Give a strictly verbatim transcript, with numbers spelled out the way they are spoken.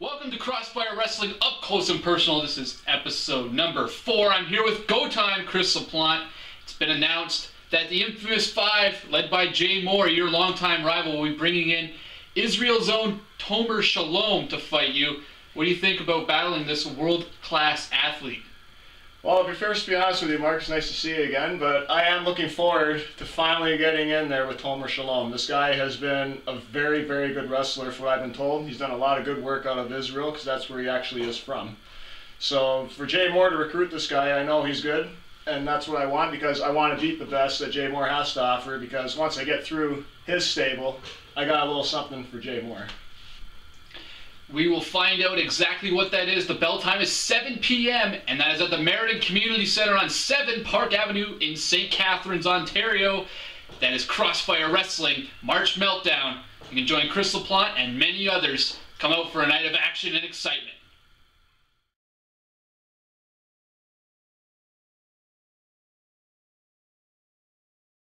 Welcome to Crossfire Wrestling Up Close and Personal. This is episode number four. I'm here with Go Time, Chris LaPlante. It's been announced that the Infamous Five, led by Jay Moore, your longtime rival, will be bringing in Israel's own Tomer Shalom to fight you. What do you think about battling this world-class athlete? Well, to be fair, to be honest with you, Mark, it's nice to see you again, but I am looking forward to finally getting in there with Tomer Shalom. This guy has been a very, very good wrestler, from what I've been told. He's done a lot of good work out of Israel, because that's where he actually is from. So for Jay Moore to recruit this guy, I know he's good, and that's what I want, because I want to beat the best that Jay Moore has to offer, because once I get through his stable, I got a little something for Jay Moore. We will find out exactly what that is. The bell time is seven p m and that is at the Merritton Community Center on seven Park Avenue in Saint Catharines, Ontario. That is Crossfire Wrestling, March Meltdown. You can join Chris LaPlante and many others. Come out for a night of action and excitement.